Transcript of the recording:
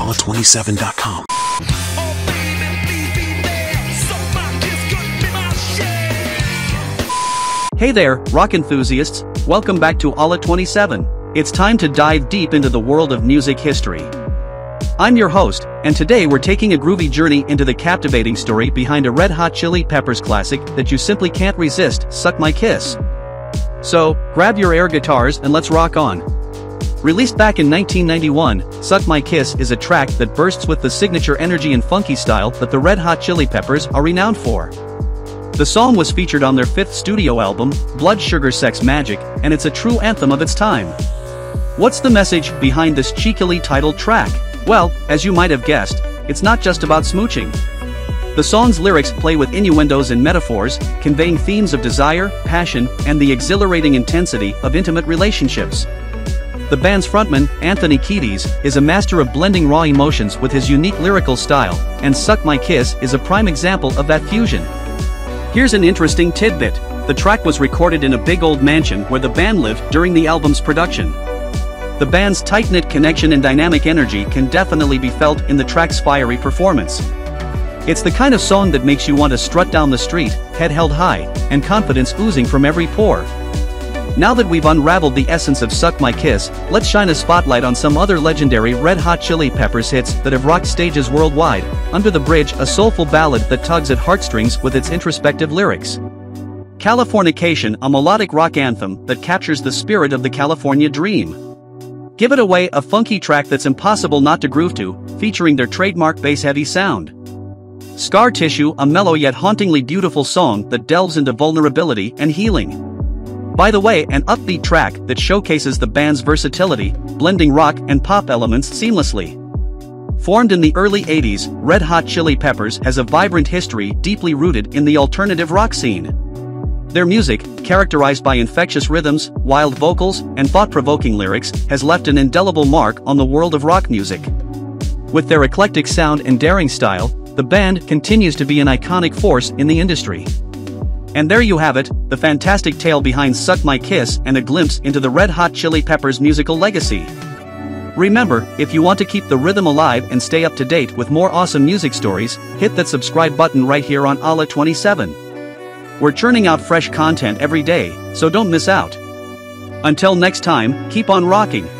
olive27.com. Hey there, rock enthusiasts, welcome back to Olive27. It's time to dive deep into the world of music history. I'm your host, and today we're taking a groovy journey into the captivating story behind a Red Hot Chili Peppers classic that you simply can't resist, Suck My Kiss. So, grab your air guitars and let's rock on. Released back in 1991, Suck My Kiss is a track that bursts with the signature energy and funky style that the Red Hot Chili Peppers are renowned for. The song was featured on their fifth studio album, Blood Sugar Sex Magik, and it's a true anthem of its time. What's the message behind this cheekily titled track? Well, as you might have guessed, it's not just about smooching. The song's lyrics play with innuendos and metaphors, conveying themes of desire, passion, and the exhilarating intensity of intimate relationships. The band's frontman, Anthony Kiedis, is a master of blending raw emotions with his unique lyrical style, and Suck My Kiss is a prime example of that fusion. Here's an interesting tidbit. The track was recorded in a big old mansion where the band lived during the album's production. The band's tight-knit connection and dynamic energy can definitely be felt in the track's fiery performance. It's the kind of song that makes you want to strut down the street, head held high, and confidence oozing from every pore. Now that we've unraveled the essence of Suck My Kiss, let's shine a spotlight on some other legendary Red Hot Chili Peppers hits that have rocked stages worldwide. Under the Bridge, a soulful ballad that tugs at heartstrings with its introspective lyrics. Californication, a melodic rock anthem that captures the spirit of the California dream. Give It Away, a funky track that's impossible not to groove to, featuring their trademark bass-heavy sound. Scar Tissue, a mellow yet hauntingly beautiful song that delves into vulnerability and healing. By the Way, an upbeat track that showcases the band's versatility, blending rock and pop elements seamlessly. Formed in the early 80s, Red Hot Chili Peppers has a vibrant history deeply rooted in the alternative rock scene. Their music, characterized by infectious rhythms, wild vocals, and thought-provoking lyrics, has left an indelible mark on the world of rock music. With their eclectic sound and daring style, the band continues to be an iconic force in the industry. And there you have it, the fantastic tale behind Suck My Kiss and a glimpse into the Red Hot Chili Peppers' musical legacy. Remember, if you want to keep the rhythm alive and stay up to date with more awesome music stories, hit that subscribe button right here on Olive27. We're churning out fresh content every day, so don't miss out. Until next time, keep on rocking.